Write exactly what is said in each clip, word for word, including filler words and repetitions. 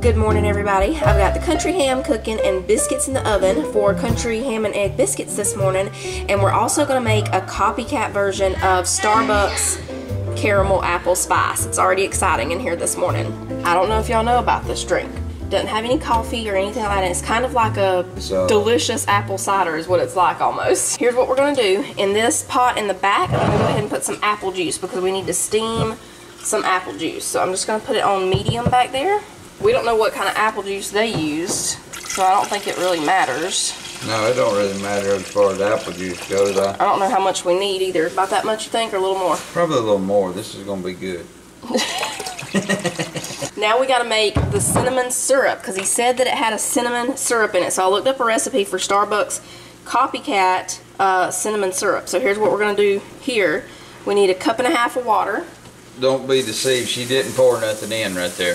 Good morning, everybody. I've got the country ham cooking and biscuits in the oven for country ham and egg biscuits this morning, and we're also going to make a copycat version of Starbucks Caramel Apple Spice. It's already exciting in here this morning. I don't know if y'all know about this drink. It doesn't have any coffee or anything like that. It's kind of like a so. delicious apple cider is what it's like almost. Here's what we're going to do. In this pot in the back, I'm going to go ahead and put some apple juice because we need to steam some apple juice. So I'm just going to put it on medium back there. We don't know what kind of apple juice they used, so I don't think it really matters. No, it don't really matter as far as apple juice goes. I, I don't know how much we need either. About that much, you think, or a little more? Probably a little more. This is going to be good. Now we got to make the cinnamon syrup, because he said that it had a cinnamon syrup in it. So I looked up a recipe for Starbucks copycat uh, cinnamon syrup. So here's what we're going to do here. We need a cup and a half of water. Don't be deceived. She didn't pour nothing in right there.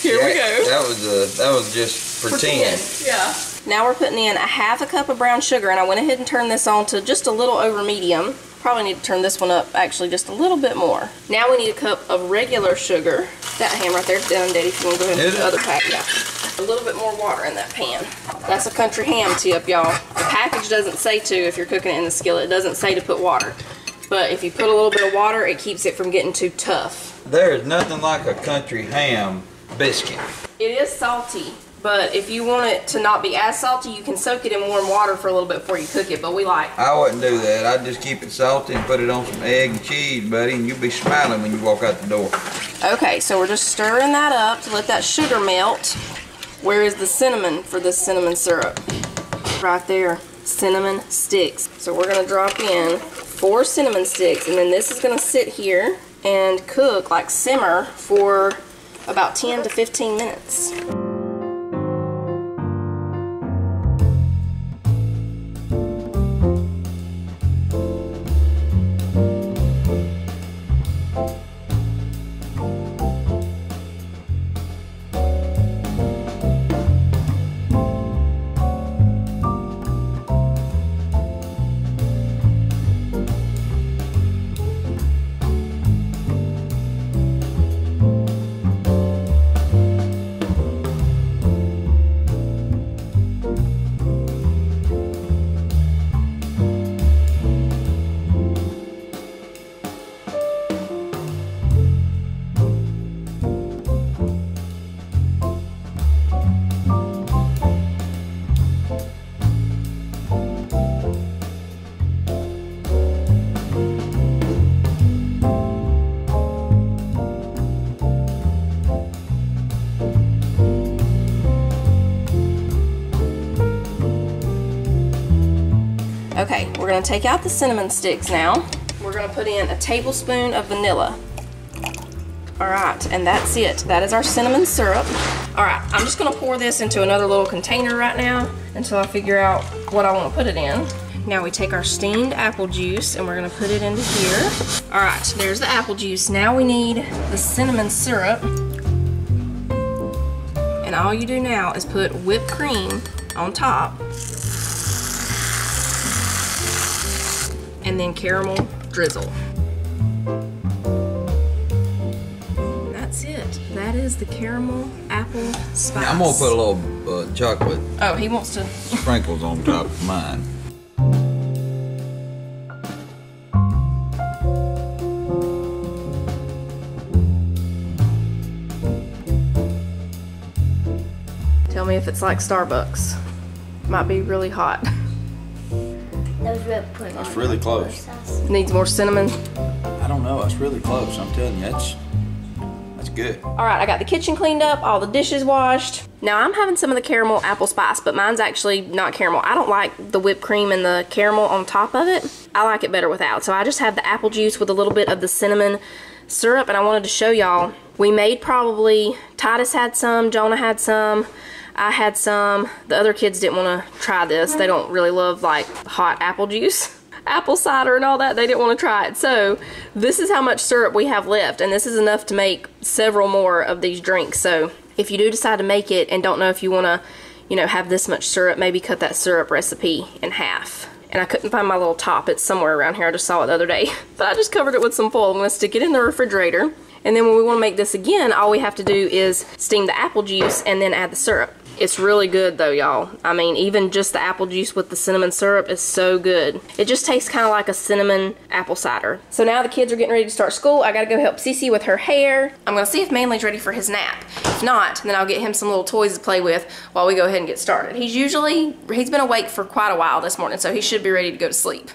Here that, we go. That was a, that was just pretend. pretend. Yeah. Now we're putting in a half a cup of brown sugar, and I went ahead and turned this on to just a little over medium. Probably need to turn this one up actually just a little bit more. Now we need a cup of regular sugar. That ham right there is done, Daddy. If you want to go ahead and put the other pack. Yeah. A little bit more water in that pan. That's a country ham tip, y'all. The package doesn't say to if you're cooking it in the skillet. It doesn't say to put water. But if you put a little bit of water, it keeps it from getting too tough. There is nothing like a country ham biscuit. It is salty, but if you want it to not be as salty, you can soak it in warm water for a little bit before you cook it, but we like. I wouldn't do that. I'd just keep it salty and put it on some egg and cheese, buddy, and you'll be smiling when you walk out the door. Okay, so we're just stirring that up to let that sugar melt. Where is the cinnamon for this cinnamon syrup? Right there, cinnamon sticks. So we're gonna drop in four cinnamon sticks, and then this is gonna sit here and cook, like simmer, for about ten to fifteen minutes. Okay, we're gonna take out the cinnamon sticks now. We're gonna put in a tablespoon of vanilla. All right, and that's it. That is our cinnamon syrup. All right, I'm just gonna pour this into another little container right now until I figure out what I wanna put it in. Now we take our steamed apple juice and we're gonna put it into here. All right, there's the apple juice. Now we need the cinnamon syrup. And all you do now is put whipped cream on top. And then caramel drizzle. That's it. That is the caramel apple spice. Now I'm gonna put a little uh, chocolate. Oh, he wants to. Sprinkles on top of mine. Tell me if it's like Starbucks. Might be really hot. That's really close. Needs more cinnamon. I don't know. That's really close. I'm telling you, that's that's good. All right, I got the kitchen cleaned up, all the dishes washed. Now I'm having some of the caramel apple spice, but mine's actually not caramel. I don't like the whipped cream and the caramel on top of it. I like it better without. So I just have the apple juice with a little bit of the cinnamon syrup, and I wanted to show y'all. We made probably, Titus had some, Jonah had some. I had some. The other kids didn't want to try this. They don't really love like hot apple juice, apple cider and all that. They didn't want to try it. So this is how much syrup we have left, and this is enough to make several more of these drinks. So if you do decide to make it and don't know if you want to, you know, have this much syrup, maybe cut that syrup recipe in half. And I couldn't find my little top. It's somewhere around here. I just saw it the other day. But I just covered it with some foil. I'm going to stick it in the refrigerator. And then when we want to make this again, all we have to do is steam the apple juice and then add the syrup. It's really good though, y'all. I mean, even just the apple juice with the cinnamon syrup is so good. It just tastes kind of like a cinnamon apple cider. So now the kids are getting ready to start school. I gotta go help Cece with her hair. I'm gonna see if Manly's ready for his nap. If not, then I'll get him some little toys to play with while we go ahead and get started. He's usually, he's been awake for quite a while this morning, so he should be ready to go to sleep.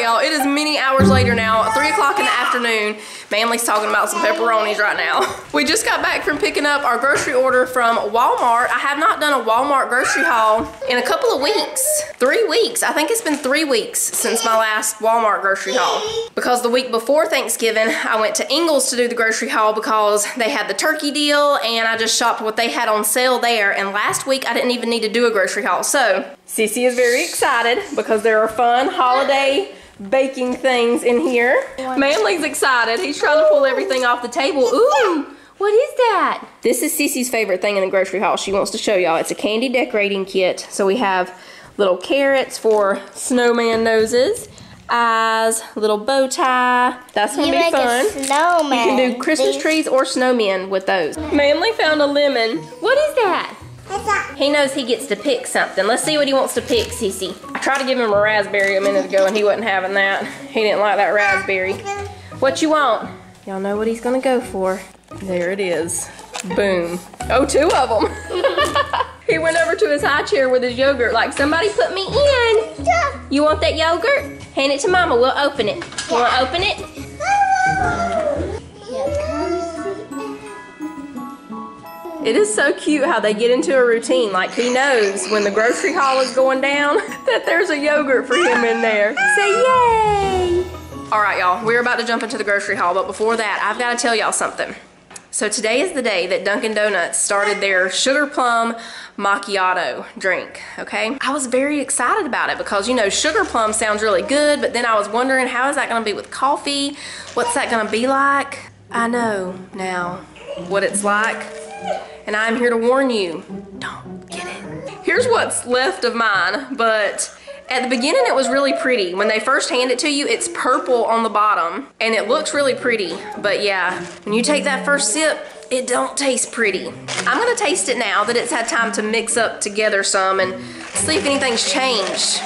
Y'all, it is many hours later now, three o'clock in the afternoon. Manly's talking about some pepperonis right now. We just got back from picking up our grocery order from Walmart. I have not done a Walmart grocery haul in a couple of weeks. Three weeks. I think it's been three weeks since my last Walmart grocery haul. Because the week before Thanksgiving, I went to Ingles to do the grocery haul because they had the turkey deal and I just shopped what they had on sale there. And last week, I didn't even need to do a grocery haul. So, Cece is very excited because there are fun holiday baking things in here. Manly's excited. He's trying to pull everything off the table. Ooh, what is that? This is Cece's favorite thing in the grocery haul. She wants to show y'all. It's a candy decorating kit. So we have little carrots for snowman noses, eyes, little bow tie. That's gonna be fun. You can do Christmas trees or snowmen with those. Manly found a lemon. What is that? He knows he gets to pick something. Let's see what he wants to pick, Cece. I tried to give him a raspberry a minute ago and he wasn't having that. He didn't like that raspberry. What you want? Y'all know what he's gonna go for. There it is. Boom. Oh, two of them. He went over to his high chair with his yogurt like, somebody put me in. You want that yogurt? Hand it to Mama, we'll open it. You wanna open it? It is so cute how they get into a routine. Like, he knows when the grocery haul is going down that there's a yogurt for him in there. Say yay! All right, y'all, we're about to jump into the grocery haul, but before that, I've got to tell y'all something. So today is the day that Dunkin' Donuts started their sugar plum macchiato drink, okay? I was very excited about it because, you know, sugar plum sounds really good, but then I was wondering, how is that gonna be with coffee? What's that gonna be like? I know now what it's like. And I'm here to warn you, don't get it. Here's what's left of mine, but at the beginning it was really pretty. When they first hand it to you, it's purple on the bottom and it looks really pretty. But yeah, when you take that first sip, it don't taste pretty. I'm gonna taste it now that it's had time to mix up together some and see if anything's changed.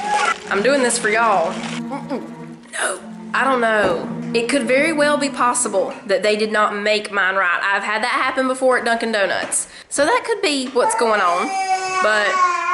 I'm doing this for y'all. No, I don't know. It could very well be possible that they did not make mine right. I've had that happen before at Dunkin' Donuts. So that could be what's going on, but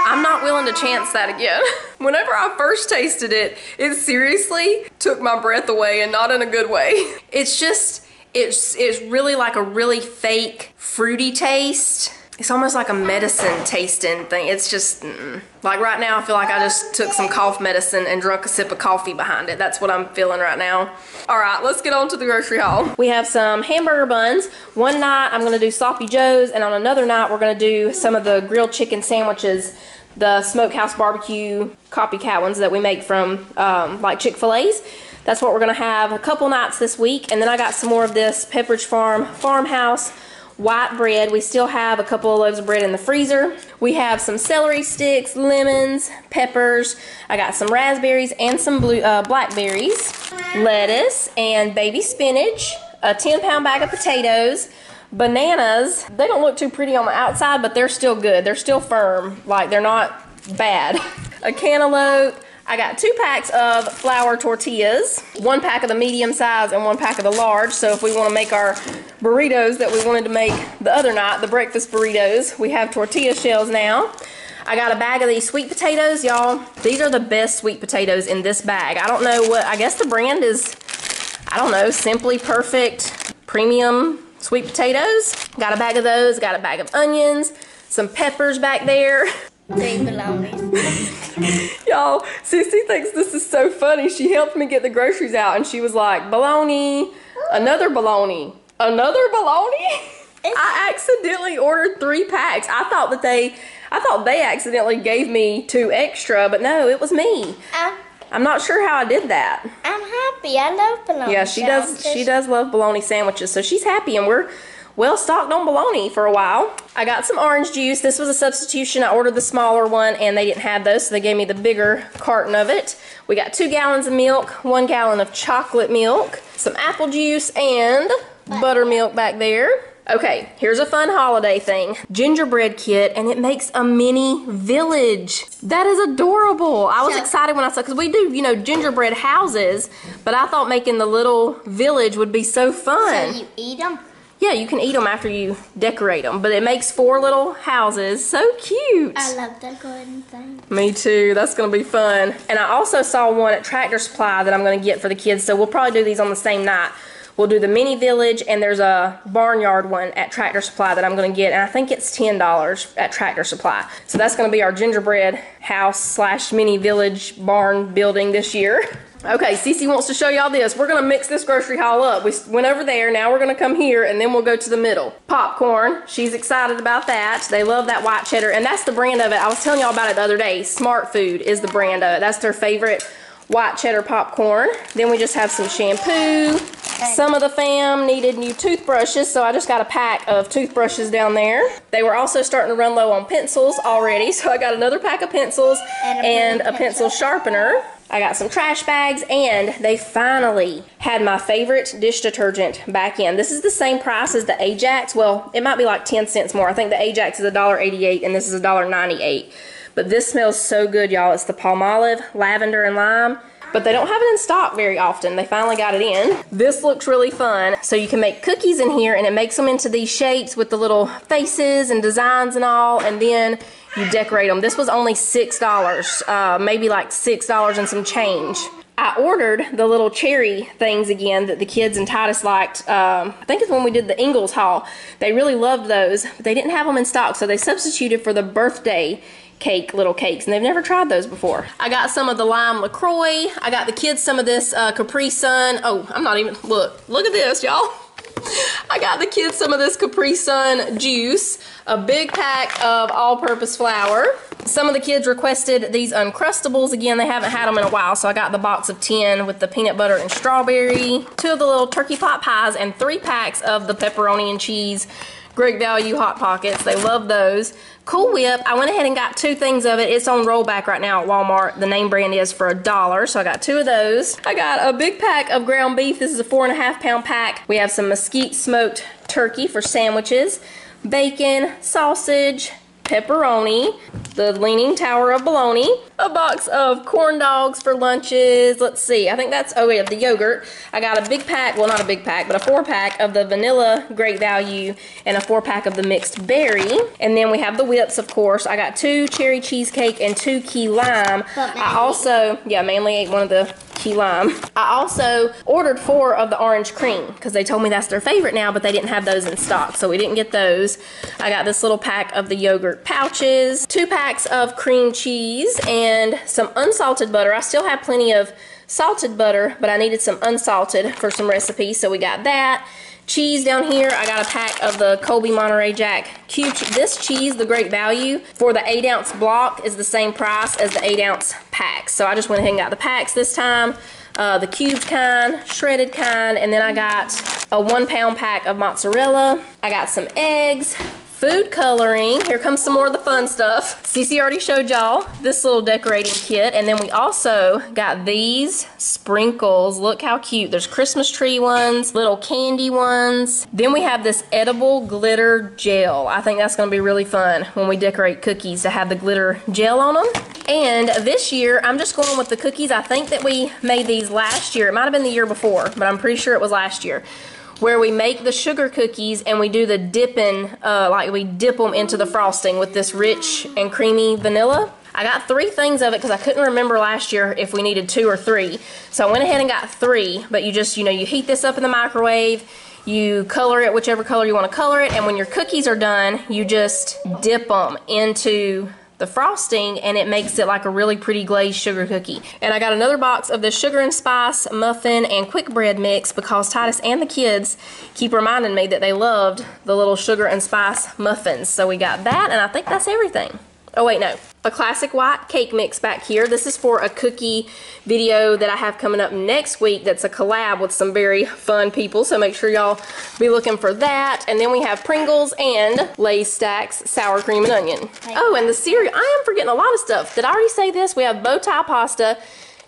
I'm not willing to chance that again. Whenever I first tasted it, it seriously took my breath away, and not in a good way. It's just, it's, it's really like a really fake fruity taste. It's almost like a medicine tasting thing. It's just, mm. Like right now, I feel like I just took some cough medicine and drunk a sip of coffee behind it. That's what I'm feeling right now. All right, let's get on to the grocery haul. We have some hamburger buns. One night, I'm gonna do Sloppy Joe's, and on another night, we're gonna do some of the grilled chicken sandwiches, the Smokehouse Barbecue copycat ones that we make from um, like Chick-fil-A's. That's what we're gonna have a couple nights this week. And then I got some more of this Pepperidge Farm Farmhouse white bread. We still have a couple of loaves of bread in the freezer. We have some celery sticks, lemons, peppers. I got some raspberries and some blue, uh, blackberries, lettuce, and baby spinach, a ten pound bag of potatoes, bananas. They don't look too pretty on the outside, but they're still good. They're still firm, like they're not bad. A cantaloupe. I got two packs of flour tortillas, one pack of the medium size and one pack of the large. So if we want to make our burritos that we wanted to make the other night, the breakfast burritos, we have tortilla shells now. I got a bag of these sweet potatoes, y'all. These are the best sweet potatoes in this bag. I don't know what, I guess the brand is, I don't know, Simply Perfect Premium Sweet Potatoes. Got a bag of those, got a bag of onions, some peppers back there. They belong. Y'all, Cece thinks this is so funny. She helped me get the groceries out and she was like, bologna, another bologna, another bologna. I accidentally ordered three packs. I thought that they, I thought they accidentally gave me two extra, but no, it was me. Uh, I'm not sure how I did that. I'm happy. I love bologna. Yeah, she does. She does love bologna sandwiches, so she's happy, and we're well stocked on bologna for a while. I got some orange juice. This was a substitution. I ordered the smaller one and they didn't have those, so they gave me the bigger carton of it. We got two gallons of milk, one gallon of chocolate milk, some apple juice, and buttermilk back there. Okay, here's a fun holiday thing. Gingerbread kit, and it makes a mini village. That is adorable. I was yeah. excited when I saw, because we do, you know, gingerbread houses, but I thought making the little village would be so fun. So you eat them? Yeah, you can eat them after you decorate them, but it makes four little houses. So cute. I love decorating things. Me too. That's going to be fun. And I also saw one at Tractor Supply that I'm going to get for the kids, so we'll probably do these on the same night. We'll do the mini village, and there's a barnyard one at Tractor Supply that I'm going to get, and I think it's ten dollars at Tractor Supply. So that's going to be our gingerbread house slash mini village barn building this year. Okay, Cece wants to show y'all this. We're going to mix this grocery haul up. We went over there, now we're going to come here, and then we'll go to the middle. Popcorn, she's excited about that. They love that white cheddar, and that's the brand of it. I was telling y'all about it the other day. Smartfood is the brand of it. That's their favorite white cheddar popcorn. Then we just have some shampoo. Some of the fam needed new toothbrushes, so I just got a pack of toothbrushes down there. They were also starting to run low on pencils already, so I got another pack of pencils and a, and a pencil. pencil sharpener. I got some trash bags, and they finally had my favorite dish detergent back in. This is the same price as the Ajax. Well, it might be like ten cents more. I think the Ajax is a dollar eighty-eight and this is a dollar ninety-eight. But this smells so good, y'all. It's the Palmolive, lavender, and lime. But they don't have it in stock very often. They finally got it in. This looks really fun. So you can make cookies in here, and it makes them into these shapes with the little faces and designs and all, and then you decorate them. This was only six dollars, uh, maybe like six dollars and some change. I ordered the little cherry things again that the kids and Titus liked. Um, I think it's when we did the Ingles haul. They really loved those, but they didn't have them in stock, so they substituted for the birthday cake, little cakes, and they've never tried those before. I got some of the lime LaCroix. I got the kids some of this uh, Capri Sun. Oh, I'm not even, look, look at this, y'all. I got the kids some of this Capri Sun juice, a big pack of all-purpose flour. Some of the kids requested these Uncrustables. Again, they haven't had them in a while, so I got the box of ten with the peanut butter and strawberry, two of the little turkey pot pies, and three packs of the pepperoni and cheese Great Value Hot Pockets. They love those. Cool Whip, I went ahead and got two things of it. It's on rollback right now at Walmart. The name brand is for a dollar, so I got two of those. I got a big pack of ground beef. This is a four and a half pound pack. We have some mesquite smoked turkey for sandwiches, bacon, sausage, pepperoni, the Leaning Tower of Bologna, a box of corn dogs for lunches. Let's see, I think that's, oh yeah, the yogurt. I got a big pack, well not a big pack, but a four pack of the vanilla Great Value and a four pack of the mixed berry. And then we have the whips, of course. I got two cherry cheesecake and two key lime. I also, yeah, mainly ate one of the key lime. I also ordered four of the orange cream because they told me that's their favorite now, but they didn't have those in stock, so we didn't get those. I got this little pack of the yogurt pouches, two packs of cream cheese, and some unsalted butter. I still have plenty of salted butter, but I needed some unsalted for some recipes, so we got that. Cheese down here, I got a pack of the Colby Monterey Jack cube cheese. This cheese, the Great Value, for the eight ounce block is the same price as the eight ounce packs. So I just went ahead and got the packs this time, uh, the cubed kind, shredded kind, and then I got a one pound pack of mozzarella. I got some eggs, food coloring. Here comes some more of the fun stuff. Cece already showed y'all this little decorating kit, and then we also got these sprinkles. Look how cute. There's Christmas tree ones, little candy ones. Then we have this edible glitter gel. I think that's going to be really fun when we decorate cookies to have the glitter gel on them. And this year, I'm just going with the cookies. I think that we made these last year. It might have been the year before, but I'm pretty sure it was last year, where we make the sugar cookies and we do the dipping, uh, like we dip them into the frosting with this rich and creamy vanilla. I got three things of it because I couldn't remember last year if we needed two or three. So I went ahead and got three, but you just, you know, you heat this up in the microwave, you color it whichever color you want to color it, and when your cookies are done, you just dip them into the frosting and it makes it like a really pretty glazed sugar cookie. And I got another box of the sugar and spice muffin and quick bread mix because Titus and the kids keep reminding me that they loved the little sugar and spice muffins. So we got that, and I think that's everything. Oh wait, no. A classic white cake mix back here. This is for a cookie video that I have coming up next week that's a collab with some very fun people, so make sure y'all be looking for that. And then we have Pringles and Lay's Stacks sour cream and onion. Oh, and the cereal. I am forgetting a lot of stuff. Did I already say this? We have bowtie pasta,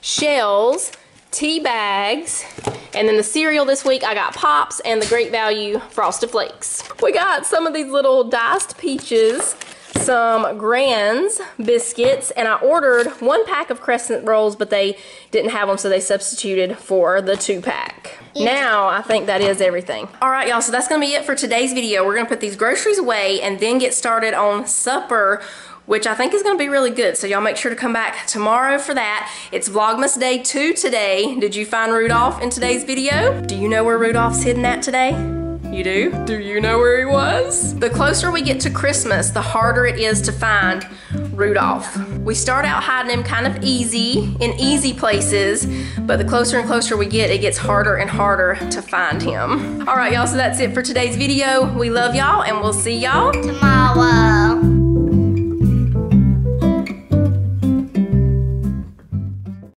shells, tea bags, and then the cereal this week I got Pops and the Great Value Frosted Flakes. We got some of these little diced peaches, some Grands biscuits, and I ordered one pack of crescent rolls, but they didn't have them, so they substituted for the two pack. Yeah. Now, I think that is everything. All right, y'all, so that's gonna be it for today's video. We're gonna put these groceries away and then get started on supper, which I think is gonna be really good. So y'all make sure to come back tomorrow for that. It's Vlogmas Day two today. Did you find Rudolph in today's video? Do you know where Rudolph's hidden at today? You do? Do you know where he was? The closer we get to Christmas, the harder it is to find Rudolph. We start out hiding him kind of easy, in easy places, but the closer and closer we get, it gets harder and harder to find him. All right, y'all, so that's it for today's video. We love y'all, and we'll see y'all tomorrow.